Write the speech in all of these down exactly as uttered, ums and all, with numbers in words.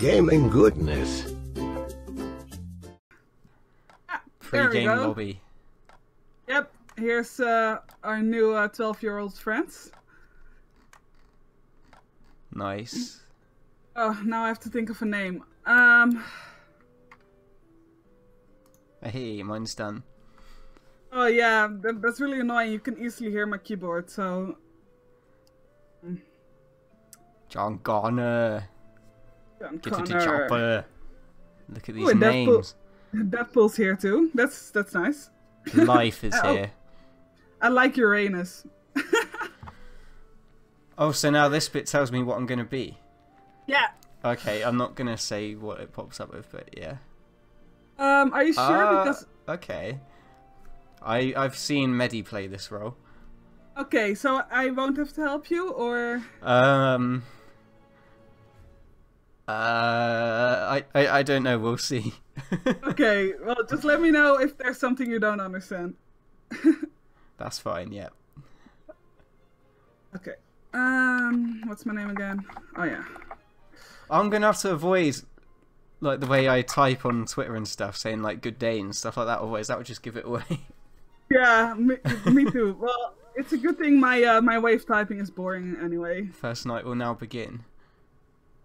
gaming goodness. Ah, pre-game lobby. Yep, here's uh, our new uh, twelve-year-old friends. Nice. Oh, now I have to think of a name. Um. Hey, mine's done. Oh yeah, that, that's really annoying. You can easily hear my keyboard, so... John Garner. John Get Connor. Into chopper. Look at these Ooh, names. Deadpool. Deadpool's here too. That's that's nice. Life is oh. here. I like Uranus. Oh, so now this bit tells me what I'm gonna be. Yeah. Okay, I'm not gonna say what it pops up with, but yeah. Um, are you sure? Uh, because okay. I I've seen Medi play this role. Okay, so I won't have to help you, or um, uh, I I, I don't know. We'll see. Okay, well, just let me know if there's something you don't understand. That's fine. Yeah. Okay. Um, what's my name again? Oh yeah. I'm gonna have to avoid like the way I type on Twitter and stuff, saying like "good day" and stuff like that. Otherwise, that would just give it away. Yeah, me, me too. Well. It's a good thing my uh, my wave typing is boring anyway. First night will now begin.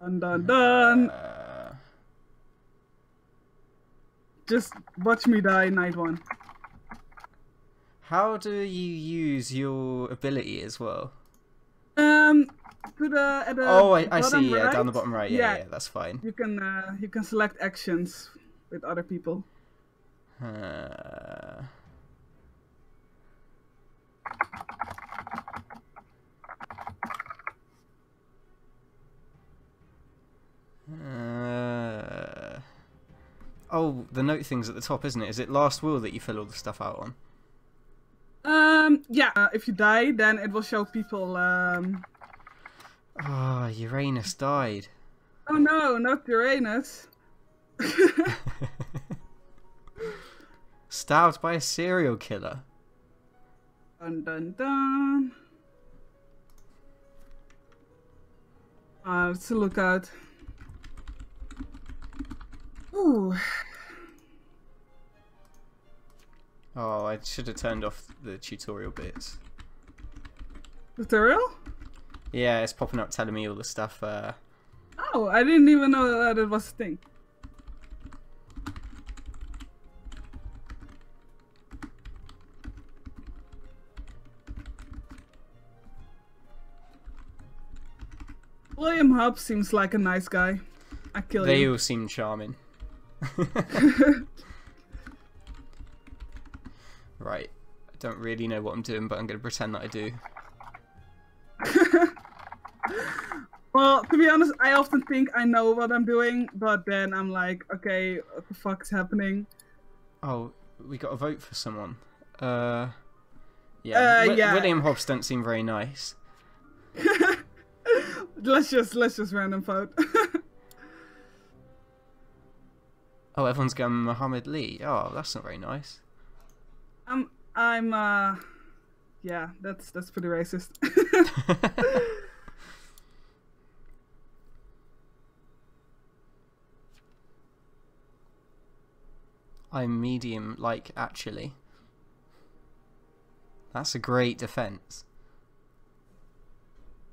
Dun dun dun. Uh... Just watch me die, night one. How do you use your ability as well? Um, to the at the oh, I, I see. Right. Yeah, down the bottom right. Yeah, yeah, yeah, that's fine. You can uh, you can select actions with other people. Uh... Uh, oh, the note thing's at the top, isn't it? Is it last will that you fill all the stuff out on? Um, yeah. Uh, if you die, then it will show people. Um... Ah, oh, Uranus died. Oh no, not Uranus. Stabbed by a serial killer. Dun dun dun. Uh, let's look out. Ooh. Oh, I should have turned off the tutorial bits. Tutorial? Yeah, it's popping up telling me all the stuff. Uh... Oh, I didn't even know that it was a thing. William Hobbs seems like a nice guy. I kill you. They all seem charming. Right, I don't really know what I'm doing, but I'm going to pretend that I do. Well, to be honest, I often think I know what I'm doing, but then I'm like, okay, what the fuck's happening? Oh, we got a vote for someone. Uh, yeah. Uh, yeah. William Hobbs don't seem very nice. let's just let's just random vote. Oh, everyone's going Muhammad Lee. Oh, that's not very nice. Um, I'm, uh... Yeah, that's, that's pretty racist. I'm medium-like, actually. That's a great defense.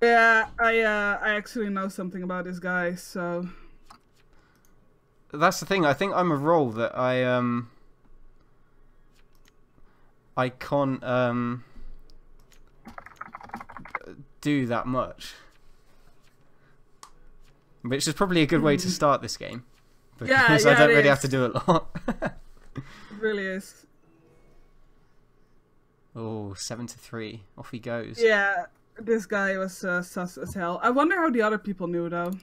Yeah, I, uh, I actually know something about this guy, so... That's the thing. I think I'm a role that I um I can't um do that much, which is probably a good way to start this game because yeah, yeah, I don't really is. have to do a lot. It really is. Oh, seven to three. Off he goes. Yeah, this guy was uh, sus as hell. I wonder how the other people knew though.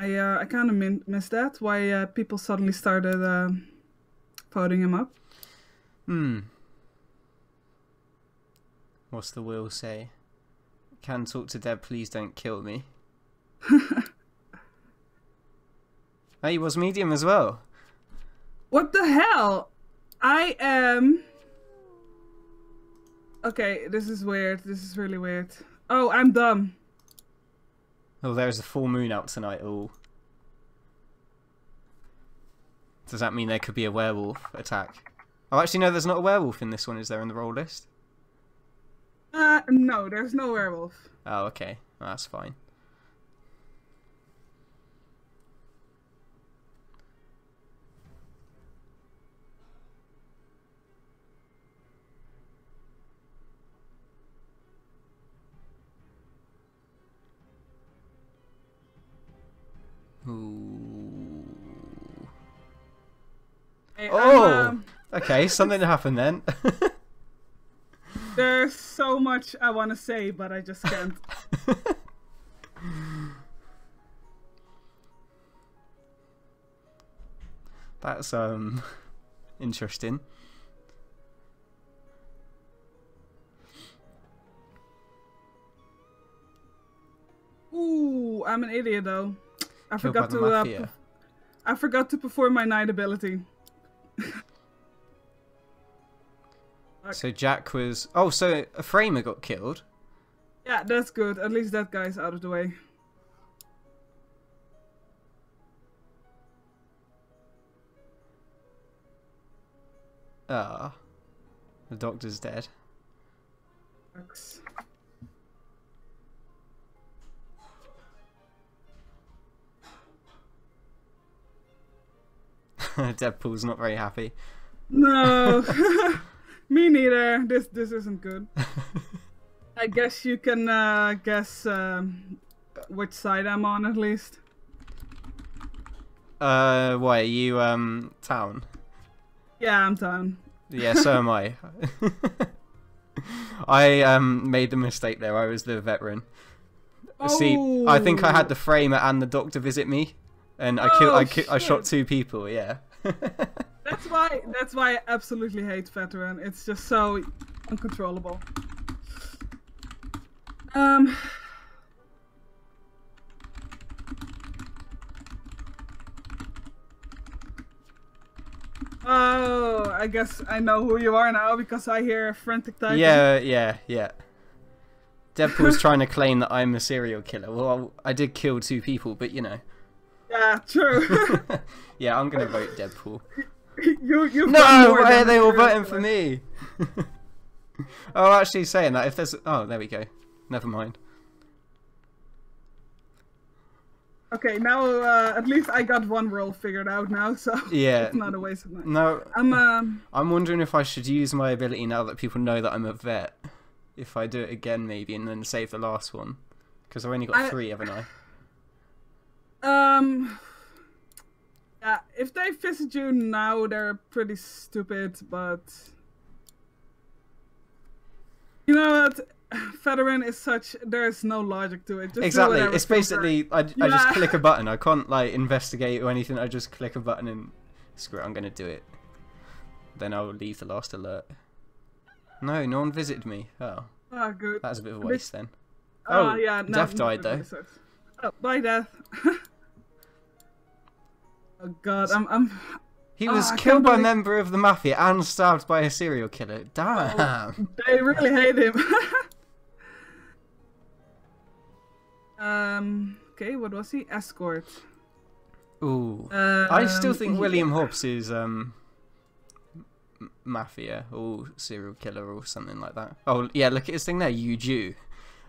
I uh, I kind of missed that. Why uh, people suddenly started uh, voting him up? Hmm. What's the will say? Can talk to Deb. Please don't kill me. Hey, he was medium as well. What the hell? I am. Okay, this is weird. This is really weird. Oh, I'm dumb. Oh, there's a full moon out tonight. Oh. Does that mean there could be a werewolf attack? Oh, actually, no, there's not a werewolf in this one, is there, in the roll list? Uh, no, there's no werewolf. Oh, okay. Well, that's fine. Ooh. Hey, oh! Um... Okay, something happened then. There's so much I want to say, but I just can't. That's, um, interesting. Ooh, I'm an idiot though. I Killed forgot to uh, I forgot to perform my night ability. So Jack was... Oh, so a framer got killed? Yeah, that's good. At least that guy's out of the way. Ah. The doctor's dead. Thanks. Deadpool's not very happy. No! Me neither. This this isn't good. I guess you can uh, guess um, which side I'm on at least. Uh, why are you um town? Yeah, I'm town. Yeah, so am I. I um made the mistake there. I was the veteran. Oh. See, I think I had the framer and the doctor visit me, and I oh, killed. I ki I shot two people. Yeah. That's why. That's why I absolutely hate veteran. It's just so uncontrollable. Um. Oh, I guess I know who you are now because I hear a frantic typing. Yeah, yeah, yeah. Deadpool's trying to claim that I'm a serial killer. Well, I did kill two people, but you know. Yeah, true. Yeah, I'm gonna vote Deadpool. You, you've no, why are they all voting for me? Oh, actually, saying that, if there's... Oh, there we go. Never mind. Okay, now uh, at least I got one roll figured out now, so yeah. It's not a waste of time. No, I'm, um... I'm wondering if I should use my ability now that people know that I'm a vet. If I do it again, maybe, and then save the last one. Because I've only got I... three, haven't I? Um... Yeah, if they visit you now, they're pretty stupid, but... You know what? Veteran is such... There's no logic to it. Just exactly. It's basically... I, yeah. I just click a button. I can't, like, investigate or anything. I just click a button and... Screw it, I'm gonna do it. Then I'll leave the last alert. No, no one visited me. Oh. Oh, good. That was a bit of a waste, then. Oh, uh, yeah, no, Def died, though. Oh, bye, Def. Oh god, I'm... I'm... He was oh, killed by a member of the Mafia and stabbed by a serial killer. Damn! Oh, they really hate him. um. Okay, what was he? Escort. Ooh. Um, I still think yeah. William Hobbs is um, Mafia or serial killer or something like that. Oh, yeah, look at his thing there, you Jew.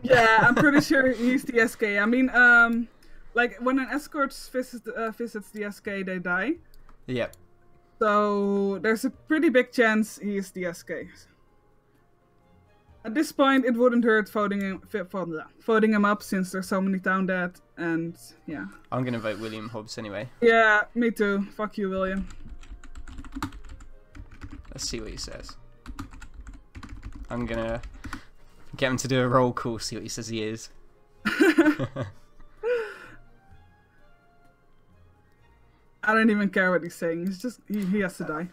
Yeah, I'm pretty sure he's the S K. I mean, um... Like, when an escort visits, uh, visits the S K, they die. Yep. So, there's a pretty big chance he is the S K. At this point, it wouldn't hurt voting him, voting him up, since there's so many town dead, and yeah. I'm gonna vote William Hobbs anyway. Yeah, me too. Fuck you, William. Let's see what he says. I'm gonna get him to do a roll call, see what he says he is. I don't even care what he's saying. He's just he, he has to die.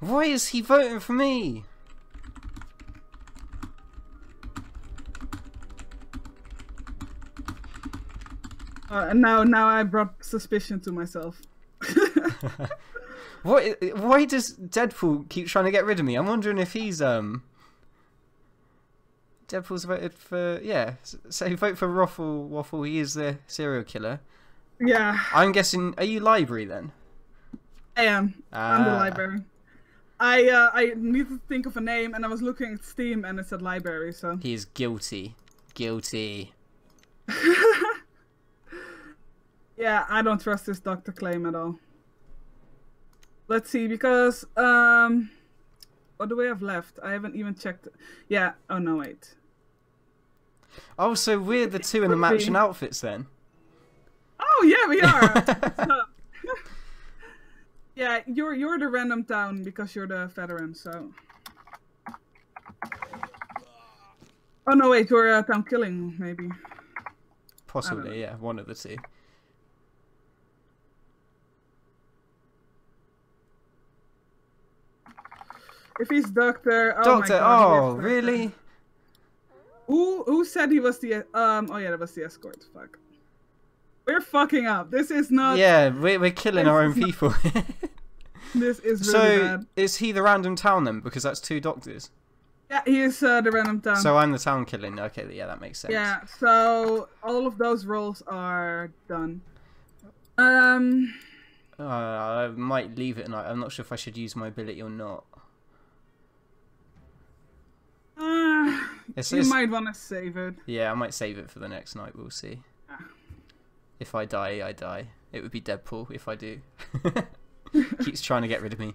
Why is he voting for me? Uh, and now, now I brought suspicion to myself. What? Why does Deadpool keep trying to get rid of me? I'm wondering if he's um Deadpool's voted for, yeah. So vote for Ruffle Waffle. He is the serial killer. Yeah. I'm guessing. Are you library then? I am. Ah. I'm the library. I uh, I needed to think of a name, and I was looking at Steam, and it said library. So he is guilty. Guilty. Yeah, I don't trust this doctor claim at all. Let's see, because um, what do we have left? I haven't even checked. Yeah. Oh no, wait. Oh, so we're the two in the matching outfits then. Oh yeah, we are. So, yeah, you're you're the random town because you're the veteran. So. Oh no, wait, you're uh, town killing maybe. Possibly, yeah, one of the two. If he's doctor, oh doctor, my god, oh really? Who who said he was the um? Oh yeah, that was the escort. Fuck. We're fucking up. This is not. Yeah, we're we're killing our own people. This is really bad. So is he the random town then? Because that's two doctors. Yeah, he is uh, the random town. So I'm the town killing. Okay, yeah, that makes sense. Yeah, so all of those roles are done. Um. Uh, I might leave it tonight. I'm not sure if I should use my ability or not. Uh, it's, you it's, might want to save it. Yeah, I might save it for the next night. We'll see. Yeah. If I die, I die. It would be Deadpool if I do. Keeps trying to get rid of me.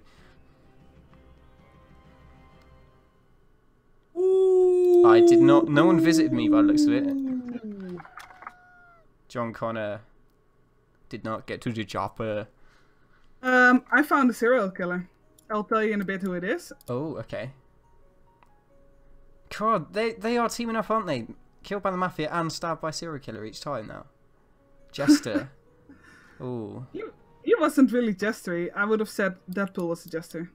Ooh. I did not. No one visited me by the looks of it. John Connor did not get to the chopper. Um, I found a serial killer. I'll tell you in a bit who it is. Oh, okay. God, they they are teaming up, aren't they? Killed by the mafia and stabbed by serial killer each time now. Jester. Ooh. He, he wasn't really jestery. I would have said Deadpool was a jester.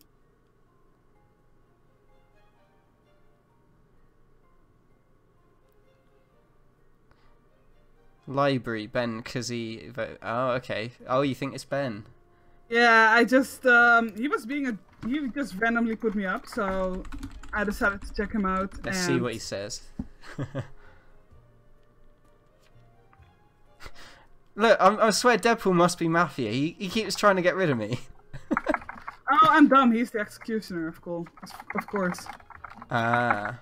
Library, Ben, because he... Oh, okay. Oh, you think it's Ben? Yeah, I just... Um, he was being a... He just randomly put me up, so... I decided to check him out. Let's and... see what he says. Look, I'm, I swear Deadpool must be mafia. He, he keeps trying to get rid of me. Oh, I'm dumb. He's the executioner, of course. Of course. Ah.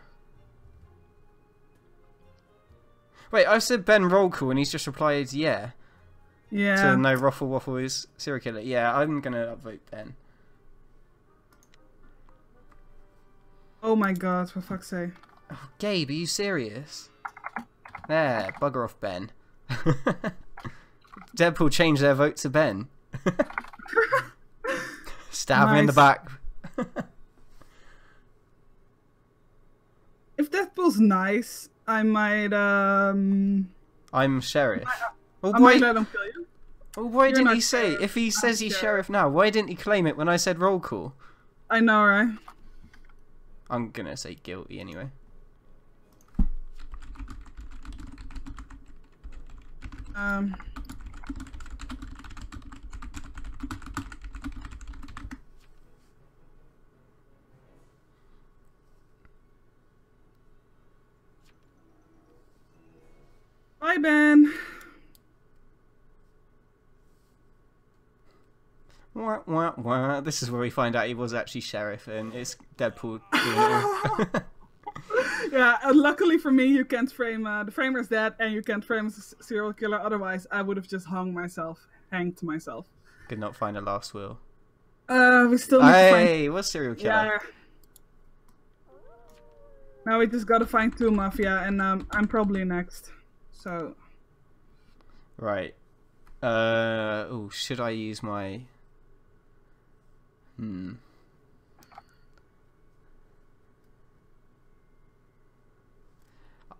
Wait, I said Ben roll call, and he's just replied, yeah. Yeah. So no, Ruffle Waffle is serial killer. Yeah, I'm gonna upvote Ben. Oh my god, for fuck's sake. Oh, Gabe, are you serious? There, bugger off, Ben. Deadpool changed their vote to Ben. Stab nice. Him in the back. If Deadpool's nice, I might, um... I'm sheriff. I, I, oh, I might let him kill you. Well, why You're didn't he say, sheriff. If he says I'm he's sheriff. sheriff now, why didn't he claim it when I said roll call? I know, right? I'm gonna say guilty anyway. Um. Bye, Ben. Wah, wah, wah. This is where we find out he was actually sheriff, and it's Deadpool. Yeah, and luckily for me, you can't frame uh, the framer's dead, and you can't frame as a serial killer. Otherwise, I would have just hung myself, hanged myself. Could not find a last will. Uh, we still need hey, to find. Hey, what's serial killer? Yeah. Now we just gotta find two mafia, and um, I'm probably next. So. Right. Uh. Oh, should I use my? Hmm.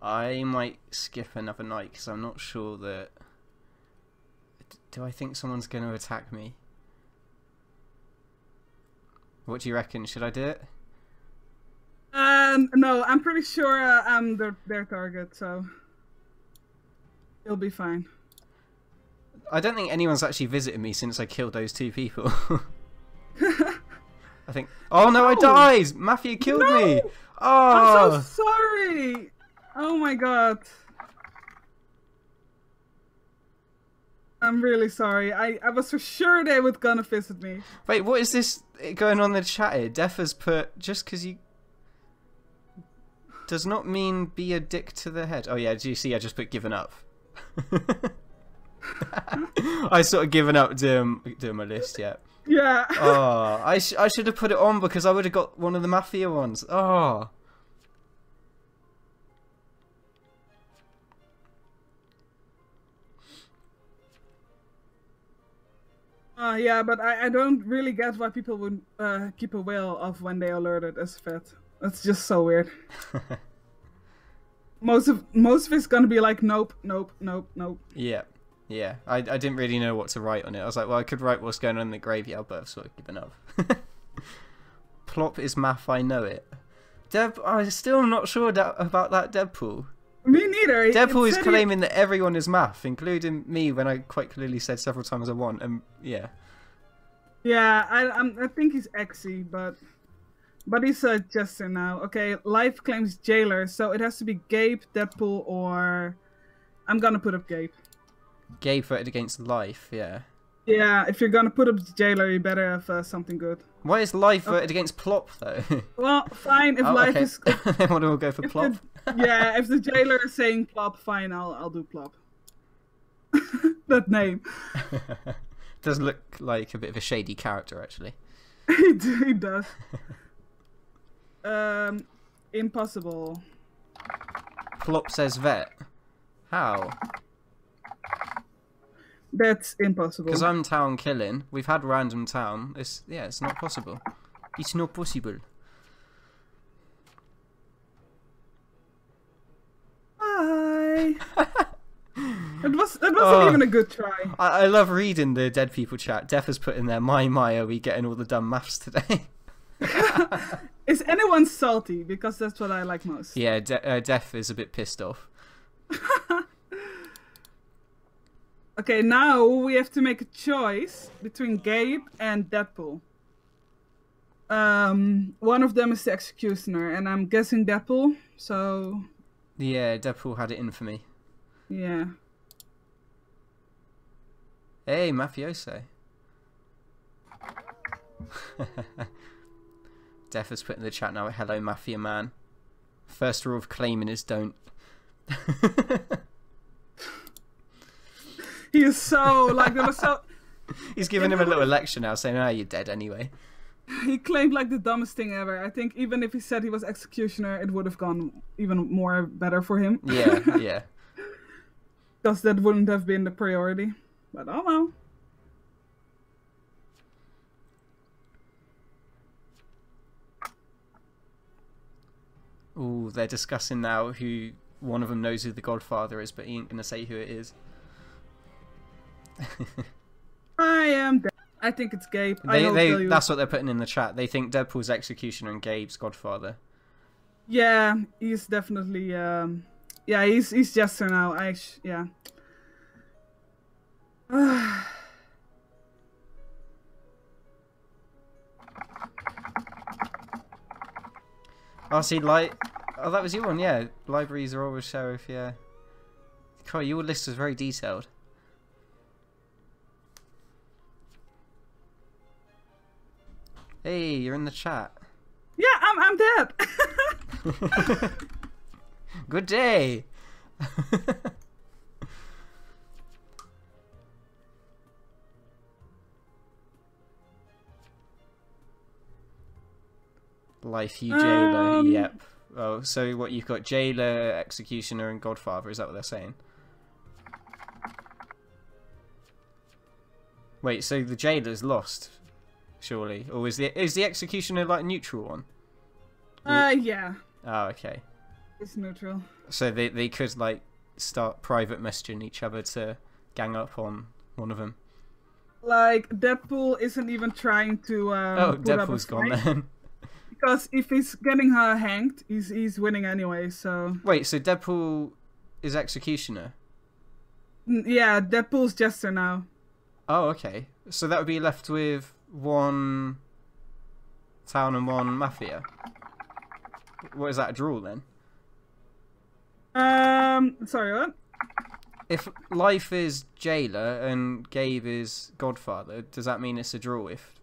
I might skip another night because I'm not sure that. D do I think someone's going to attack me? What do you reckon? Should I do it? Um. No, I'm pretty sure uh, I'm their, their target, so it'll be fine. I don't think anyone's actually visited me since I killed those two people. I think. Oh no, no, I died! Mafia killed no! me! Oh! I'm so sorry! Oh my god. I'm really sorry. I, I was for sure they were gonna visit me. Wait, what is this going on in the chat here? Def has put, just because you... does not mean be a dick to the head. Oh yeah, do you see I just put given up? I sort of given up doing, doing my list, yeah. Yeah. Oh, I, sh I should have put it on because I would have got one of the Mafia ones. Oh. Uh, yeah, but I, I don't really get why people would uh, keep a whale off when they alerted as fat. That's just so weird. most of most of it's gonna be like nope, nope, nope, nope. Yeah, yeah. I I didn't really know what to write on it. I was like, well, I could write what's going on in the graveyard, but I've sort of given up. Plop is math, I know it. Deb, I'm still not sure that, about that Deadpool. Me neither. Deadpool is claiming that everyone is math, including me, when I quite clearly said several times I want, and yeah. Yeah, I I'm, I think he's exy, but but he's a jester now. Okay, Life claims jailer, so it has to be Gabe, Deadpool, or I'm gonna put up Gabe. Gabe voted against Life, yeah. Yeah, if you're gonna put up jailer, you better have uh, something good. Why is Life voted okay. against Plop though? Well, fine if oh, Life okay. is. Then we'll all go for Plop. The, yeah, if the jailer is saying Plop, fine, I'll I'll do Plop. That name. Does look like a bit of a shady character, actually. He he does. um, impossible. Plop says vet. How? That's impossible. Because I'm town killing. We've had random town. It's yeah, it's not possible. It's not possible. Hi. It was. It wasn't oh, even a good try. I, I love reading the dead people chat. Def has put in there. My my, are we getting all the dumb maths today? Is anyone salty? Because that's what I like most. Yeah, De uh, Def is a bit pissed off. Okay, now we have to make a choice between Gabe and Deadpool. Um, one of them is the executioner, and I'm guessing Deadpool, so... Yeah, Deadpool had it in for me. Yeah. Hey, mafioso. Def has put in the chat now, hello, mafia man. First rule of claiming is don't. He is so, like, there was so... He's giving him a little lecture now, saying, oh, you're dead anyway. He claimed, like, the dumbest thing ever. I think even if he said he was executioner, it would have gone even more better for him. Yeah, yeah. Because that wouldn't have been the priority. But oh well. Ooh, they're discussing now who... One of them knows who the Godfather is, but he ain't going to say who it is. I am dead. I think it's Gabe. They, I they, that's what they're putting in the chat. They think Deadpool's executioner and Gabe's Godfather. Yeah, he's definitely. Um, yeah, he's he's jester now. I sh yeah. Oh, see, light. Oh, that was your one. Yeah, libraries are always sheriff. Yeah. Carl, your list was very detailed. Hey, you're in the chat. Yeah, I'm I'm Deb. Good day. Life, you jailer. Um... Yep. Oh, so what you've got? Jailer, executioner, and Godfather. Is that what they're saying? Wait, so the jailer's lost. Surely, or is the is the executioner like a neutral one? Uh, yeah. Oh, okay. It's neutral. So they they could like start private messaging each other to gang up on one of them. Like Deadpool isn't even trying to. Um, oh, Deadpool's gone then. Because if he's getting her hanged, he's he's winning anyway. So. Wait, so Deadpool is executioner. N yeah, Deadpool's jester now. Oh, okay. So that would be left with. One town and one mafia. What is that, a draw then? Um, sorry, what? If Life is jailer and Gabe is godfather, does that mean it's a draw if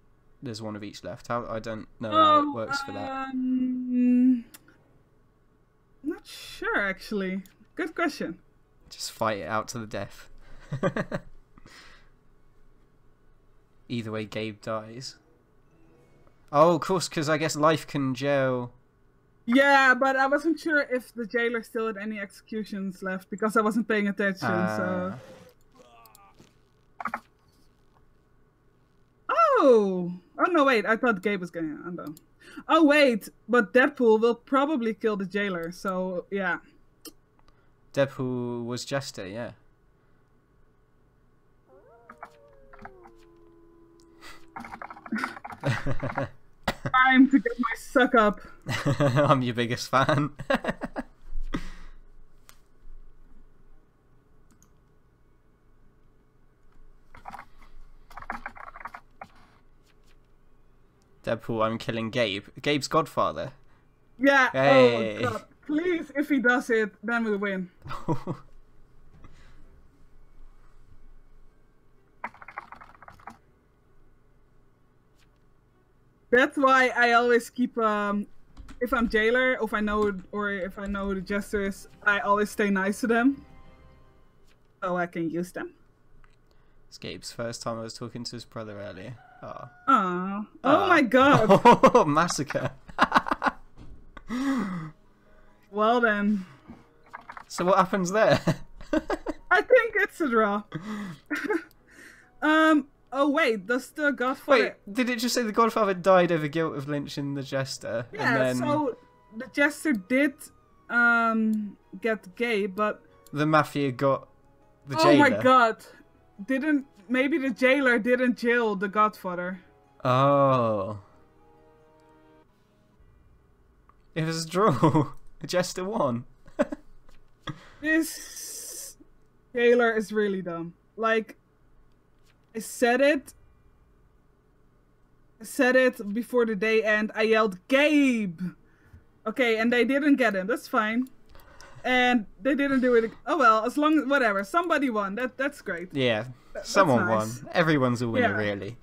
there's one of each left? How, I don't know oh, how it works for that. Um, not sure, actually. Good question. Just fight it out to the death. Either way, Gabe dies. Oh, of course, because I guess Life can jail... Yeah, but I wasn't sure if the jailer still had any executions left because I wasn't paying attention, uh... so... Oh! Oh, no, wait, I thought Gabe was going to... I'm done. Oh, wait, but Deadpool will probably kill the jailer, so, yeah. Deadpool was Jester, yeah. Time to get my suck up. I'm your biggest fan. Deadpool, I'm killing Gabe. Gabe's godfather. Yeah. Hey. Oh God. Please, if he does it, then we'll win. That's why I always keep, um, if I'm jailer, or if I know, or if I know the jesters, I always stay nice to them, so I can use them. It's Gabe's first time. I was talking to his brother earlier. Oh, oh, oh my God! Oh, massacre! Well then. So what happens there? I think it's a draw. um. Oh wait, does the Godfather... Wait, did it just say the Godfather died over guilt of lynching the Jester? Yeah, and then... so the Jester did um, get gay, but... The Mafia got the jailer. Oh my God. Didn't... Maybe the jailer didn't jail the Godfather. Oh. It was a draw. The Jester won. This jailer is really dumb. Like... I said it. I said it before the day end. I yelled, Gabe! Okay, and they didn't get him. That's fine. And they didn't do it. Oh well, as long as... Whatever. Somebody won. That That's great. Yeah. Th that's someone nice. won. Everyone's a winner, yeah. really.